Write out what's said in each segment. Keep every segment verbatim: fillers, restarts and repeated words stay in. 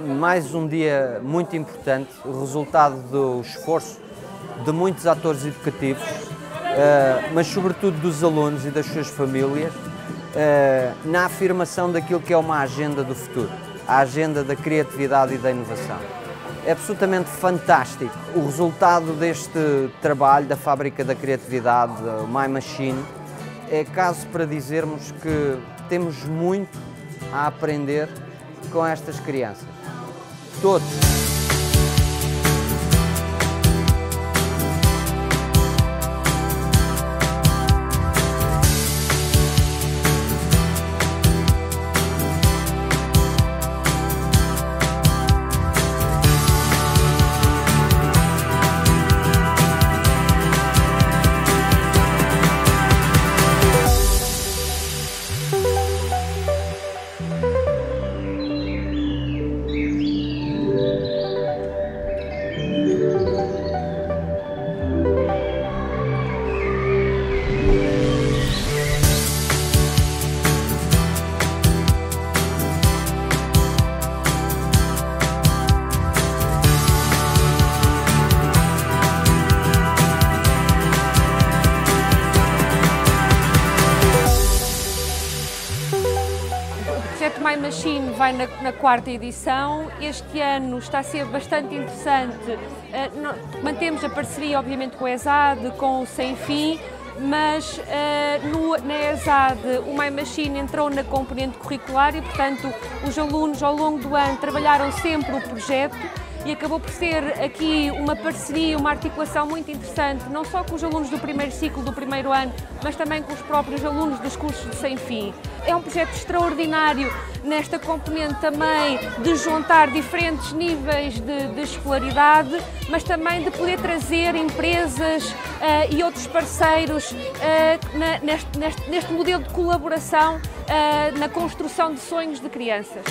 mais um dia muito importante, resultado do esforço de muitos atores educativos, mas sobretudo dos alunos e das suas famílias, na afirmação daquilo que é uma agenda do futuro, a agenda da criatividade e da inovação. É absolutamente fantástico o resultado deste trabalho da Fábrica da Criatividade, My Machine. É caso para dizermos que temos muito a aprender com estas crianças. Todos! O projeto My Machine vai na, na quarta edição. Este ano está a ser bastante interessante. Uh, no, mantemos a parceria, obviamente, com a E S A D, com o Sem Fim, mas uh, no, na E S A D o My Machine entrou na componente curricular e, portanto, os alunos ao longo do ano trabalharam sempre o projeto e acabou por ser aqui uma parceria, uma articulação muito interessante, não só com os alunos do primeiro ciclo, do primeiro ano, mas também com os próprios alunos dos cursos de Sem Fim. É um projeto extraordinário nesta componente também de juntar diferentes níveis de, de escolaridade, mas também de poder trazer empresas uh, e outros parceiros uh, na, neste, neste, neste modelo de colaboração uh, na construção de sonhos de crianças.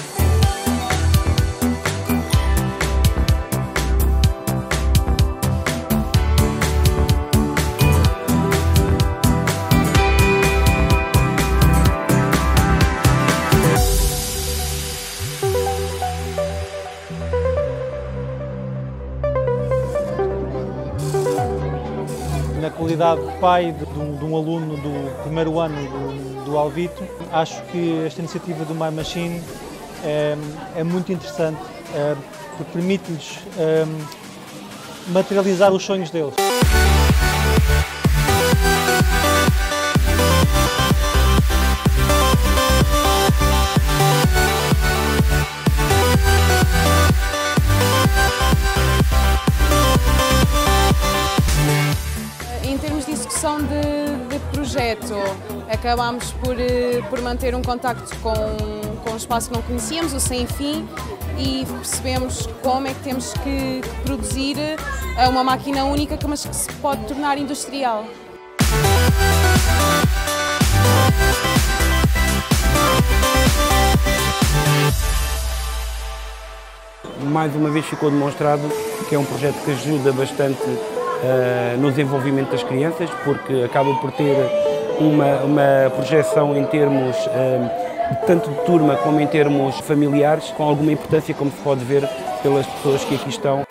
Na qualidade de pai de, de, de um aluno do primeiro ano do, do Alvito, acho que esta iniciativa do My Machine é, é muito interessante, é, porque permite-lhes é, materializar os sonhos deles. De, de projeto, acabámos por, por manter um contacto com, com um espaço que não conhecíamos, o Sem Fim, e percebemos como é que temos que produzir uma máquina única, mas que se pode tornar industrial. Mais uma vez ficou demonstrado que é um projeto que ajuda bastante Uh, no desenvolvimento das crianças, porque acaba por ter uma, uma projeção em termos uh, tanto de turma como em termos familiares, com alguma importância, como se pode ver pelas pessoas que aqui estão